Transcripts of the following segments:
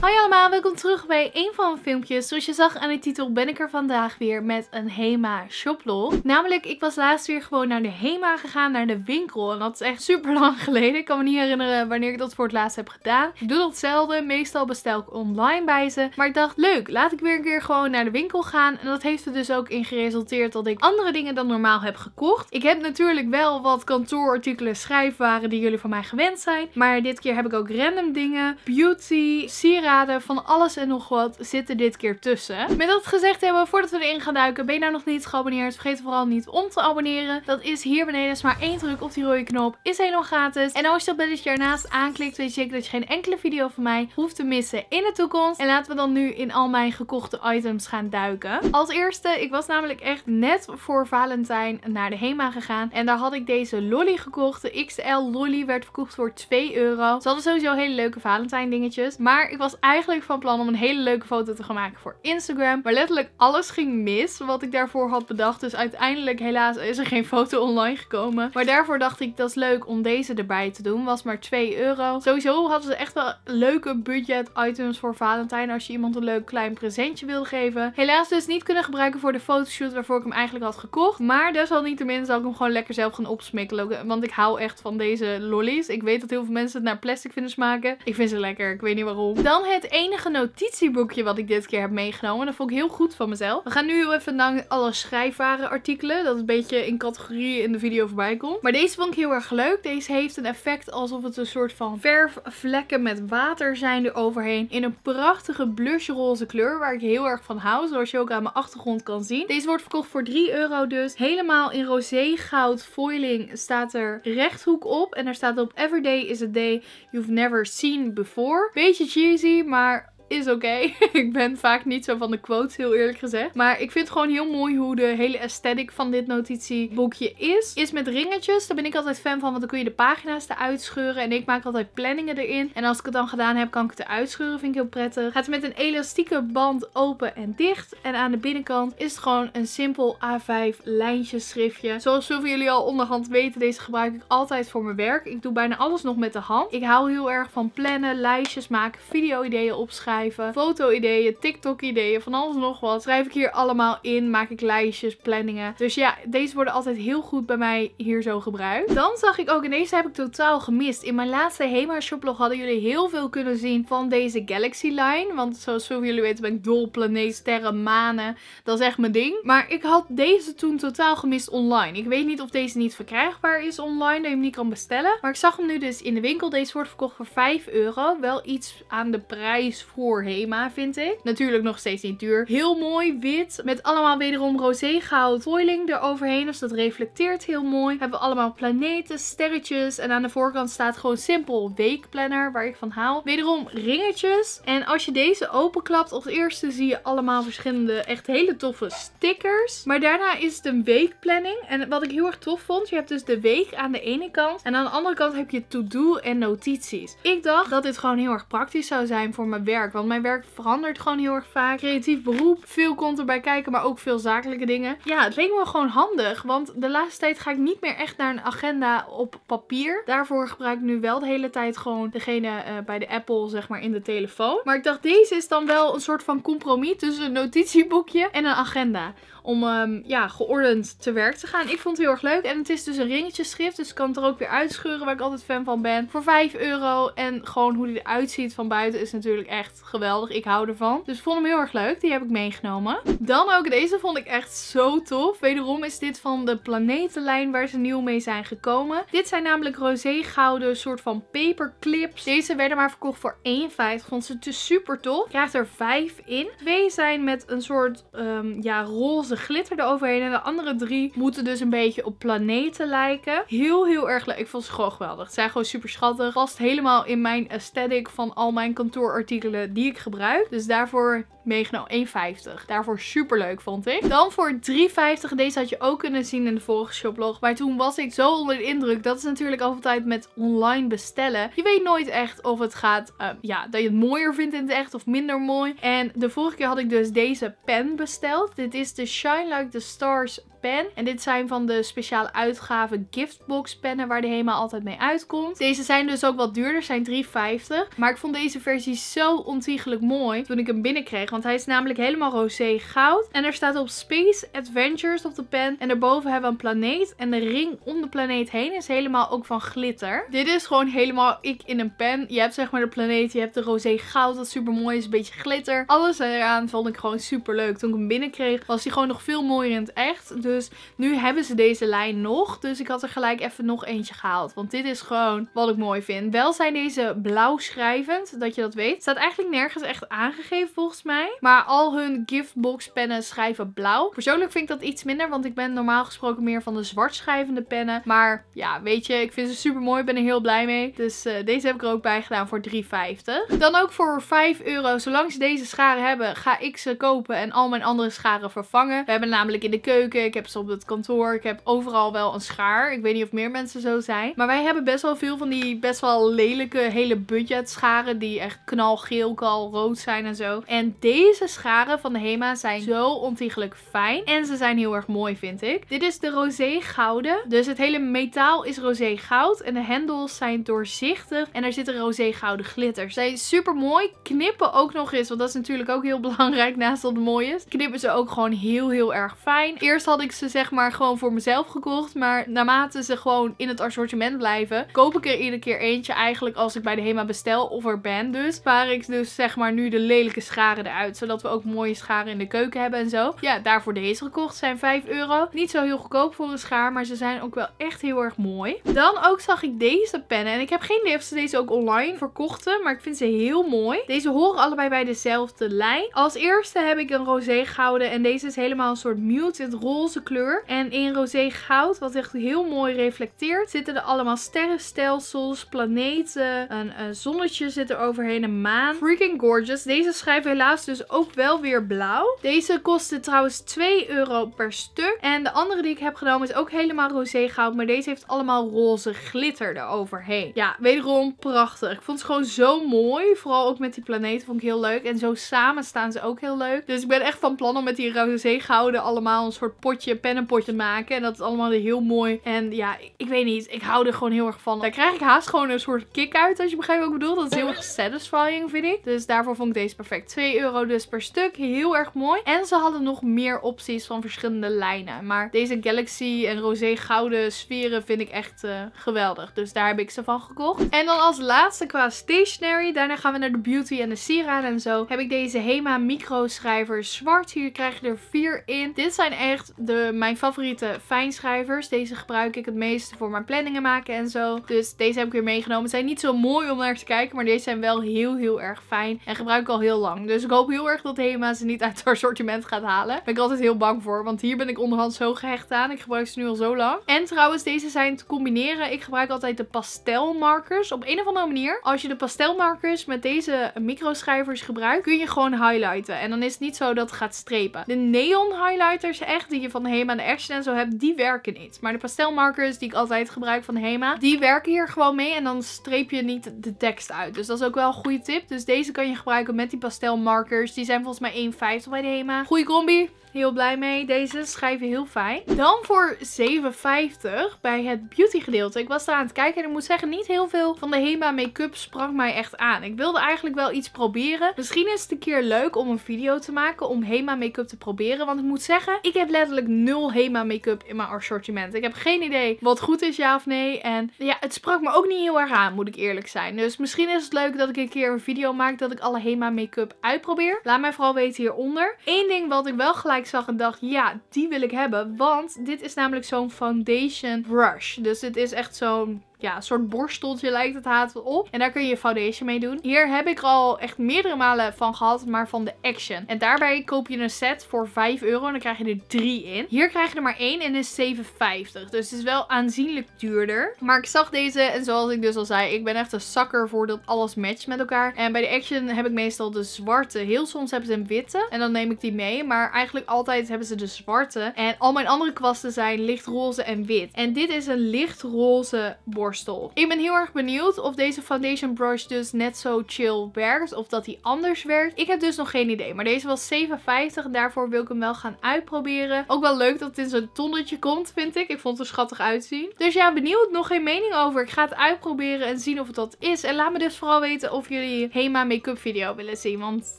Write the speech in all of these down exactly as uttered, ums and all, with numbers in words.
Hoi allemaal, welkom terug bij een van mijn filmpjes. Zoals je zag aan de titel ben ik er vandaag weer met een HEMA shoplol. Namelijk, ik was laatst weer gewoon naar de HEMA gegaan, naar de winkel. En dat is echt super lang geleden. Ik kan me niet herinneren wanneer ik dat voor het laatst heb gedaan. Ik doe dat zelden. Meestal bestel ik online bij ze. Maar ik dacht, leuk, laat ik weer een keer gewoon naar de winkel gaan. En dat heeft er dus ook in geresulteerd dat ik andere dingen dan normaal heb gekocht. Ik heb natuurlijk wel wat kantoorartikelen, schrijfwaren die jullie van mij gewend zijn. Maar dit keer heb ik ook random dingen. Beauty, sieraden, van alles en nog wat zitten dit keer tussen. Met dat gezegd hebben, voordat we erin gaan duiken, ben je nou nog niet geabonneerd? Vergeet vooral niet om te abonneren. Dat is hier beneden, is maar één druk op die rode knop. Is helemaal gratis. En als je dat belletje ernaast aanklikt, weet je zeker dat je geen enkele video van mij hoeft te missen in de toekomst. En laten we dan nu in al mijn gekochte items gaan duiken. Als eerste, ik was namelijk echt net voor Valentijn naar de HEMA gegaan. En daar had ik deze lolly gekocht. De X L lolly werd verkocht voor twee euro. Ze hadden sowieso hele leuke Valentijn dingetjes. Maar ik was eigenlijk van plan om een hele leuke foto te gaan maken voor Instagram. Maar letterlijk alles ging mis wat ik daarvoor had bedacht. Dus uiteindelijk helaas is er geen foto online gekomen. Maar daarvoor dacht ik, dat is leuk om deze erbij te doen. Was maar twee euro. Sowieso hadden ze echt wel leuke budget items voor Valentijn. Als je iemand een leuk klein presentje wilde geven. Helaas dus niet kunnen gebruiken voor de fotoshoot waarvoor ik hem eigenlijk had gekocht. Maar desalniettemin zal ik hem gewoon lekker zelf gaan opsmikkelen. Want ik hou echt van deze lollies. Ik weet dat heel veel mensen het naar plastic vinden smaken. Ik vind ze lekker. Ik weet niet waarom. Dan het enige notitieboekje wat ik dit keer heb meegenomen. Dat vond ik heel goed van mezelf. We gaan nu heel even naar alle schrijfwarenartikelen. Dat een beetje in categorieën in de video voorbij komt. Maar deze vond ik heel erg leuk. Deze heeft een effect alsof het een soort van verfvlekken met water zijn er overheen. In een prachtige blushroze kleur waar ik heel erg van hou. Zoals je ook aan mijn achtergrond kan zien. Deze wordt verkocht voor drie euro dus. Helemaal in rosé goud foiling staat er rechthoek op. En er staat op everyday is a day you've never seen before. Beetje cheesy, maar is oké. Okay. Ik ben vaak niet zo van de quotes, heel eerlijk gezegd. Maar ik vind het gewoon heel mooi hoe de hele aesthetic van dit notitieboekje is. Is met ringetjes. Daar ben ik altijd fan van, want dan kun je de pagina's eruit scheuren. En ik maak altijd planningen erin. En als ik het dan gedaan heb, kan ik het eruit scheuren. Vind ik heel prettig. Gaat met een elastieke band open en dicht. En aan de binnenkant is het gewoon een simpel A vijf lijntjeschriftje. Zoals veel van jullie al onderhand weten, deze gebruik ik altijd voor mijn werk. Ik doe bijna alles nog met de hand. Ik hou heel erg van plannen, lijstjes maken, video-ideeën opschrijven. Foto-ideeën, TikTok-ideeën, van alles nog wat. Schrijf ik hier allemaal in, maak ik lijstjes, planningen. Dus ja, deze worden altijd heel goed bij mij hier zo gebruikt. Dan zag ik ook, en deze heb ik totaal gemist. In mijn laatste HEMA shoplog hadden jullie heel veel kunnen zien van deze Galaxy line. Want zoals veel van jullie weten ben ik dol op planeet, sterren, manen. Dat is echt mijn ding. Maar ik had deze toen totaal gemist online. Ik weet niet of deze niet verkrijgbaar is online, dat je hem niet kan bestellen. Maar ik zag hem nu dus in de winkel. Deze wordt verkocht voor vijf euro. Wel iets aan de prijs voor HEMA, vind ik. Natuurlijk nog steeds niet duur. Heel mooi wit. Met allemaal wederom rosé goud foiling eroverheen. Dus dat reflecteert heel mooi. Hebben we allemaal planeten, sterretjes. En aan de voorkant staat gewoon simpel weekplanner, waar ik van hou. Wederom ringetjes. En als je deze openklapt, als eerste zie je allemaal verschillende echt hele toffe stickers. Maar daarna is het een weekplanning. En wat ik heel erg tof vond, je hebt dus de week aan de ene kant. En aan de andere kant heb je to-do en notities. Ik dacht dat dit gewoon heel erg praktisch zou zijn voor mijn werk. Want mijn werk verandert gewoon heel erg vaak. Creatief beroep. Veel komt erbij kijken. Maar ook veel zakelijke dingen. Ja, het leek me gewoon handig. Want de laatste tijd ga ik niet meer echt naar een agenda op papier. Daarvoor gebruik ik nu wel de hele tijd gewoon degene uh, bij de Apple, zeg maar, in de telefoon. Maar ik dacht, deze is dan wel een soort van compromis tussen een notitieboekje en een agenda. Om um, ja, geordend te werk te gaan. Ik vond het heel erg leuk. En het is dus een ringetjesschrift. Dus ik kan het er ook weer uitscheuren, waar ik altijd fan van ben. Voor vijf euro. En gewoon hoe die eruit ziet van buiten is natuurlijk echt geweldig. Ik hou ervan. Dus ik vond hem heel erg leuk. Die heb ik meegenomen. Dan ook deze vond ik echt zo tof. Wederom is dit van de planetenlijn waar ze nieuw mee zijn gekomen. Dit zijn namelijk rosé gouden soort van paperclips. Deze werden maar verkocht voor één euro vijftig. Vond ze te super tof. Je krijgt er vijf in. Twee zijn met een soort um, ja, roze de glitter eroverheen. En de andere drie moeten dus een beetje op planeten lijken. Heel, heel erg leuk. Ik vond ze gewoon geweldig. Ze zijn gewoon super schattig. Past helemaal in mijn aesthetic van al mijn kantoorartikelen die ik gebruik. Dus daarvoor meegenomen één euro vijftig. Daarvoor super leuk, vond ik. Dan voor drie euro vijftig. Deze had je ook kunnen zien in de vorige shoplog. Maar toen was ik zo onder de indruk. Dat is natuurlijk altijd met online bestellen. Je weet nooit echt of het gaat, uh, ja, dat je het mooier vindt in het echt of minder mooi. En de vorige keer had ik dus deze pen besteld. Dit is de Shine Like the Stars pen. En dit zijn van de speciale uitgave giftbox pennen waar de HEMA altijd mee uitkomt. Deze zijn dus ook wat duurder, zijn drie vijftig. Maar ik vond deze versie zo ontiegelijk mooi toen ik hem binnenkreeg. Want hij is namelijk helemaal rosé goud. En er staat op Space Adventures op de pen. En daarboven hebben we een planeet. En de ring om de planeet heen is helemaal ook van glitter. Dit is gewoon helemaal ik in een pen. Je hebt zeg maar de planeet, je hebt de rosé goud dat super mooi is, een beetje glitter. Alles eraan vond ik gewoon super leuk. Toen ik hem binnenkreeg was hij gewoon nog veel mooier in het echt. Dus nu hebben ze deze lijn nog. Dus ik had er gelijk even nog eentje gehaald. Want dit is gewoon wat ik mooi vind. Wel zijn deze blauw schrijvend, dat je dat weet. Staat eigenlijk nergens echt aangegeven volgens mij. Maar al hun giftbox pennen schrijven blauw. Persoonlijk vind ik dat iets minder, want ik ben normaal gesproken meer van de zwart schrijvende pennen. Maar ja, weet je, ik vind ze super mooi. Ik ben er heel blij mee. Dus uh, deze heb ik er ook bij gedaan voor drie vijftig. Dan ook voor vijf euro. Zolang ze deze scharen hebben, ga ik ze kopen en al mijn andere scharen vervangen. We hebben namelijk in de keuken, ik heb ze op het kantoor, ik heb overal wel een schaar. Ik weet niet of meer mensen zo zijn. Maar wij hebben best wel veel van die best wel lelijke hele budget scharen die echt knalgeel, kalrood zijn en zo. En deze scharen van de HEMA zijn zo ontiegelijk fijn. En ze zijn heel erg mooi, vind ik. Dit is de rosé gouden. Dus het hele metaal is rosé goud. En de hendels zijn doorzichtig. En er zit een rosé gouden glitter. Ze zijn super mooi. Knippen ook nog eens. Want dat is natuurlijk ook heel belangrijk naast dat het mooi is. Knippen ze ook gewoon heel heel erg fijn. Eerst had ik ze zeg maar gewoon voor mezelf gekocht. Maar naarmate ze gewoon in het assortiment blijven, koop ik er iedere keer eentje eigenlijk als ik bij de HEMA bestel of er ben. Dus spaar ik dus zeg maar nu de lelijke scharen eruit. Zodat we ook mooie scharen in de keuken hebben en zo. Ja, daarvoor deze gekocht. Zijn vijf euro. Niet zo heel goedkoop voor een schaar. Maar ze zijn ook wel echt heel erg mooi. Dan ook zag ik deze pennen. En ik heb geen idee of ze deze ook online verkochten. Maar ik vind ze heel mooi. Deze horen allebei bij dezelfde lijn. Als eerste heb ik een rosé gouden. En deze is helemaal een soort muted roze kleur. En in rosé goud, wat echt heel mooi reflecteert, zitten er allemaal sterrenstelsels, planeten, een, een zonnetje zit er overheen, een maan. Freaking gorgeous. Deze schijf helaas dus ook wel weer blauw. Deze kostte trouwens twee euro per stuk. En de andere die ik heb genomen is ook helemaal rosé goud. Maar deze heeft allemaal roze glitter eroverheen. Ja, wederom prachtig. Ik vond ze gewoon zo mooi. Vooral ook met die planeten vond ik heel leuk. En zo samen staan ze ook heel leuk. Dus ik ben echt van plan om met die rosé gouden allemaal een soort potje, pennenpotje te maken. En dat is allemaal heel mooi. En ja, ik weet niet. Ik hou er gewoon heel erg van. Daar krijg ik haast gewoon een soort kick uit. Als je begrijpt wat ik bedoel. Dat is heel erg satisfying, vind ik. Dus daarvoor vond ik deze perfect. twee euro dus per stuk. Heel erg mooi. En ze hadden nog meer opties van verschillende lijnen. Maar deze Galaxy en rosé gouden sferen vind ik echt uh, geweldig. Dus daar heb ik ze van gekocht. En dan als laatste qua stationery. Daarna gaan we naar de beauty en de sieraden en zo. Heb ik deze HEMA micro schrijver zwart. Hier krijg je er vier in. Dit zijn echt de, mijn favoriete fijnschrijvers. Deze gebruik ik het meeste voor mijn planningen maken en zo. Dus deze heb ik weer meegenomen. Ze zijn niet zo mooi om naar te kijken. Maar deze zijn wel heel heel erg fijn. En gebruik ik al heel lang. Dus ik hoop heel erg dat HEMA ze niet uit het assortiment gaat halen. Daar ben ik altijd heel bang voor. Want hier ben ik onderhand zo gehecht aan. Ik gebruik ze nu al zo lang. En trouwens, deze zijn te combineren. Ik gebruik altijd de pastelmarkers. Op een of andere manier. Als je de pastelmarkers met deze microschrijvers gebruikt, kun je gewoon highlighten. En dan is het niet zo dat het gaat strepen. De neon highlighters echt, die je van HEMA en de Action en zo hebt, die werken niet. Maar de pastelmarkers die ik altijd gebruik van HEMA, die werken hier gewoon mee. En dan streep je niet de tekst uit. Dus dat is ook wel een goede tip. Dus deze kan je gebruiken met die pastelmarkers. Die zijn volgens mij één vijftig bij de HEMA. Goeie combi. Heel blij mee. Deze schrijven heel fijn. Dan voor zeven vijftig bij het beauty gedeelte. Ik was daar aan het kijken en ik moet zeggen, niet heel veel van de HEMA make-up sprak mij echt aan. Ik wilde eigenlijk wel iets proberen. Misschien is het een keer leuk om een video te maken om HEMA make-up te proberen. Want ik moet zeggen, ik heb letterlijk nul HEMA make-up in mijn assortiment. Ik heb geen idee wat goed is, ja of nee. En ja, het sprak me ook niet heel erg aan, moet ik eerlijk zijn. Dus misschien is het leuk dat ik een keer een video maak dat ik alle HEMA make-up uitprobeer. Laat mij vooral weten hieronder. Eén ding wat ik wel gelijk zag en dacht, ja, die wil ik hebben. Want dit is namelijk zo'n foundation brush. Dus dit is echt zo'n, ja, een soort borsteltje lijkt het haat op. En daar kun je foundation mee doen. Hier heb ik al echt meerdere malen van gehad, maar van de Action. En daarbij koop je een set voor vijf euro en dan krijg je er drie in. Hier krijg je er maar één en is zeven vijftig. Dus het is wel aanzienlijk duurder. Maar ik zag deze en zoals ik dus al zei, ik ben echt een sucker voor dat alles matcht met elkaar. En bij de Action heb ik meestal de zwarte. Heel soms hebben ze een witte en dan neem ik die mee. Maar eigenlijk altijd hebben ze de zwarte. En al mijn andere kwasten zijn lichtroze en wit. En dit is een lichtroze borstel. borstel. Ik ben heel erg benieuwd of deze foundation brush dus net zo chill werkt of dat hij anders werkt. Ik heb dus nog geen idee, maar deze was zeven vijftig. Daarvoor wil ik hem wel gaan uitproberen. Ook wel leuk dat het in zo'n tonnetje komt, vind ik. Ik vond het er schattig uitzien. Dus ja, benieuwd. Nog geen mening over. Ik ga het uitproberen en zien of het dat is. En laat me dus vooral weten of jullie Hema make-up video willen zien, want...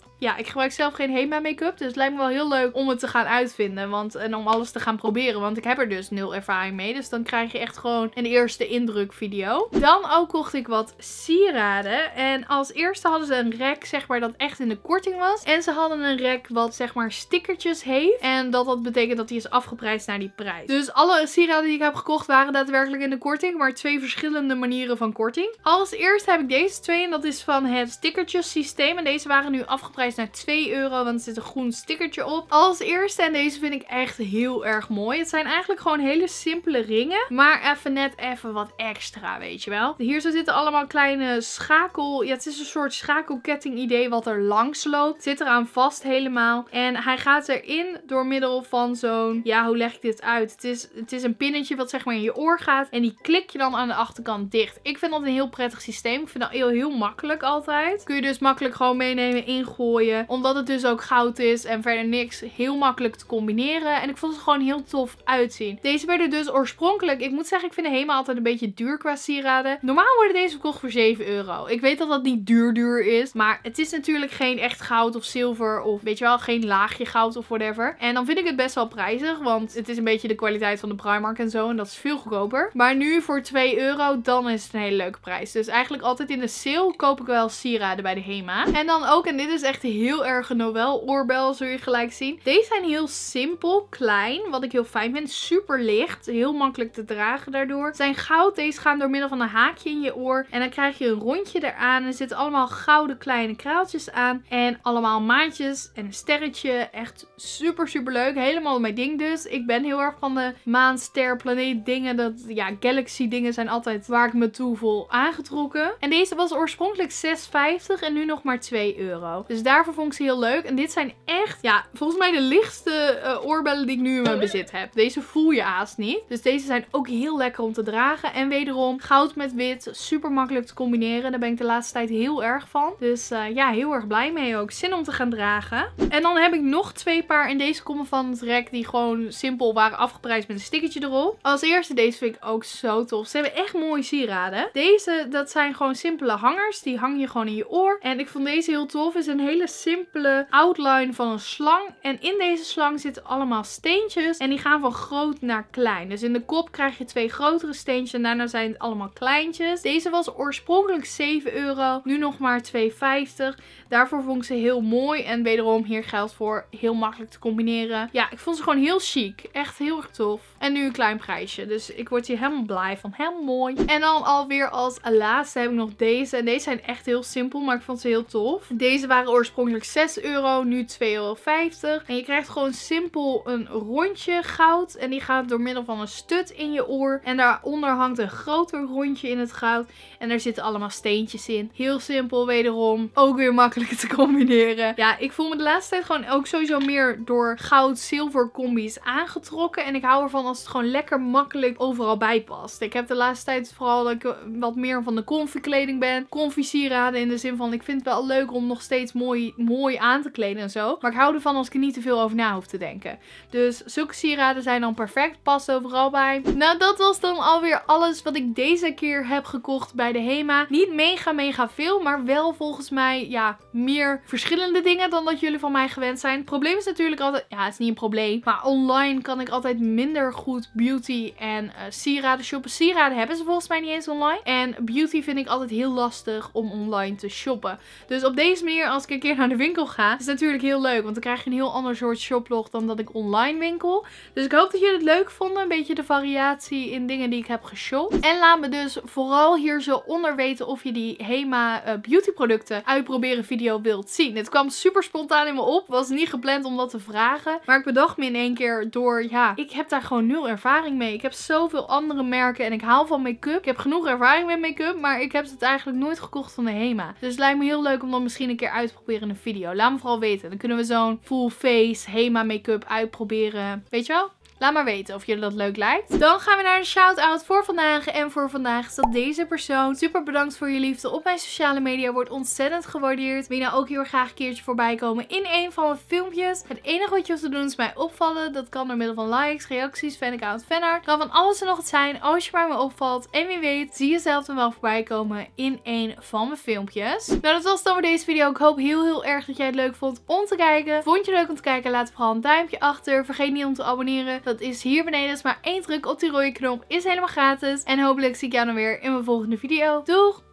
ja, ik gebruik zelf geen Hema make-up, dus het lijkt me wel heel leuk om het te gaan uitvinden want, en om alles te gaan proberen. Want ik heb er dus nul ervaring mee, dus dan krijg je echt gewoon een eerste indruk video. Dan ook kocht ik wat sieraden. En als eerste hadden ze een rek, zeg maar, dat echt in de korting was. En ze hadden een rek wat, zeg maar, stickertjes heeft. En dat dat betekent dat die is afgeprijsd naar die prijs. Dus alle sieraden die ik heb gekocht waren daadwerkelijk in de korting, maar twee verschillende manieren van korting. Als eerste heb ik deze twee en dat is van het stickertjes systeem. En deze waren nu afgeprijsd naar twee euro, want er zit een groen stickertje op. Als eerste, en deze vind ik echt heel erg mooi. Het zijn eigenlijk gewoon hele simpele ringen, maar even net even wat extra, weet je wel. Hier zo zitten allemaal kleine schakel... ja, het is een soort schakelketting idee wat er langs loopt. Zit eraan vast helemaal. En hij gaat erin door middel van zo'n... ja, hoe leg ik dit uit? Het is, het is een pinnetje wat, zeg maar, in je oor gaat en die klik je dan aan de achterkant dicht. Ik vind dat een heel prettig systeem. Ik vind dat heel, heel makkelijk altijd. Kun je dus makkelijk gewoon meenemen, ingooien. Omdat het dus ook goud is en verder niks, heel makkelijk te combineren. En ik vond het gewoon heel tof uitzien. Deze werden dus oorspronkelijk, ik moet zeggen, ik vind de Hema altijd een beetje duur qua sieraden. Normaal worden deze verkocht voor zeven euro. Ik weet dat dat niet duur duur is, maar het is natuurlijk geen echt goud of zilver of weet je wel, geen laagje goud of whatever. En dan vind ik het best wel prijzig, want het is een beetje de kwaliteit van de Primark en zo en dat is veel goedkoper. Maar nu voor twee euro, dan is het een hele leuke prijs. Dus eigenlijk altijd in de sale koop ik wel sieraden bij de Hema. En dan ook, en dit is echt heel erg een Noël oorbel, zul je gelijk zien. Deze zijn heel simpel, klein, wat ik heel fijn vind. Super licht, heel makkelijk te dragen daardoor. Zijn goud, deze gaan door middel van een haakje in je oor. En dan krijg je een rondje eraan. Er zitten allemaal gouden kleine kraaltjes aan. En allemaal maantjes en een sterretje. Echt super, super leuk. Helemaal mijn ding dus. Ik ben heel erg van de maan, ster, planeet dingen. Dat, ja, galaxy dingen zijn altijd waar ik me toe vol aangetrokken. En deze was oorspronkelijk zes vijftig en nu nog maar twee euro. Dus daar Daarvoor vond ik ze heel leuk. En dit zijn echt, ja, volgens mij de lichtste uh, oorbellen die ik nu in mijn bezit heb. Deze voel je haast niet. Dus deze zijn ook heel lekker om te dragen. En wederom, goud met wit. Super makkelijk te combineren. Daar ben ik de laatste tijd heel erg van. Dus uh, ja, heel erg blij mee ook. Zin om te gaan dragen. En dan heb ik nog twee paar. En deze komen van het rek die gewoon simpel waren afgeprijsd met een stickertje erop. Als eerste, deze vind ik ook zo tof. Ze hebben echt mooie sieraden. Deze, dat zijn gewoon simpele hangers. Die hang je gewoon in je oor. En ik vond deze heel tof. Het is een hele simpele outline van een slang. En in deze slang zitten allemaal steentjes. En die gaan van groot naar klein. Dus in de kop krijg je twee grotere steentjes. En daarna zijn het allemaal kleintjes. Deze was oorspronkelijk zeven euro. Nu nog maar twee vijftig. Daarvoor vond ik ze heel mooi. En wederom, hier geldt voor heel makkelijk te combineren. Ja, ik vond ze gewoon heel chic. Echt heel erg tof. En nu een klein prijsje. Dus ik word hier helemaal blij van. Helemaal mooi. En dan alweer als laatste heb ik nog deze. En deze zijn echt heel simpel. Maar ik vond ze heel tof. Deze waren oorspronkelijk Oorspronkelijk zes euro, nu twee euro vijftig. En je krijgt gewoon simpel een rondje goud. En die gaat door middel van een stut in je oor. En daaronder hangt een groter rondje in het goud. En daar zitten allemaal steentjes in. Heel simpel wederom. Ook weer makkelijk te combineren. Ja, ik voel me de laatste tijd gewoon ook sowieso meer door goud-zilver combi's aangetrokken. En ik hou ervan als het gewoon lekker makkelijk overal bij past. Ik heb de laatste tijd vooral dat ik wat meer van de comfy-kleding ben. Comfy-sieraden in de zin van, ik vind het wel leuk om nog steeds mooi mooi aan te kleden en zo. Maar ik hou ervan als ik er niet te veel over na hoef te denken. Dus zulke sieraden zijn dan perfect. Past overal bij. Nou, dat was dan alweer alles wat ik deze keer heb gekocht bij de Hema. Niet mega mega veel, maar wel volgens mij, ja, meer verschillende dingen dan dat jullie van mij gewend zijn. Het probleem is natuurlijk altijd, ja, het is niet een probleem, maar online kan ik altijd minder goed beauty en uh, sieraden shoppen. Sieraden hebben ze volgens mij niet eens online. En beauty vind ik altijd heel lastig om online te shoppen. Dus op deze manier, als ik keer naar de winkel ga, is natuurlijk heel leuk, want dan krijg je een heel ander soort shoplog dan dat ik online winkel. Dus ik hoop dat jullie het leuk vonden, een beetje de variatie in dingen die ik heb geshopt. En laat me dus vooral hier zo onder weten of je die Hema uh, beauty producten uitproberen video wilt zien. Het kwam super spontaan in me op, was niet gepland om dat te vragen, maar ik bedacht me in één keer door, ja, ik heb daar gewoon nul ervaring mee. Ik heb zoveel andere merken en ik haal van make-up. Ik heb genoeg ervaring met make-up, maar ik heb het eigenlijk nooit gekocht van de Hema. Dus het lijkt me heel leuk om dat misschien een keer uit te proberen in een video. Laat me vooral weten. Dan kunnen we zo'n full face Hema make-up uitproberen. Weet je wel? Laat maar weten of jullie dat leuk lijkt. Dan gaan we naar de shout-out voor vandaag. En voor vandaag is dat deze persoon. Super bedankt voor je liefde op mijn sociale media. Wordt ontzettend gewaardeerd. Wil je nou ook heel erg graag een keertje voorbij komen in een van mijn filmpjes? Het enige wat je hoeft te doen is mij opvallen. Dat kan door middel van likes, reacties, fanaccount, fanart. Kan van alles en nog wat zijn als je maar me opvalt. En wie weet, zie jezelf dan wel voorbij komen in een van mijn filmpjes. Nou, dat was het dan voor deze video. Ik hoop heel heel erg dat jij het leuk vond om te kijken. Vond je het leuk om te kijken? Laat vooral een duimpje achter. Vergeet niet om te abonneren. Dat is hier beneden. Dat is maar één druk op die rode knop. Is helemaal gratis. En hopelijk zie ik jou dan weer in mijn volgende video. Doeg!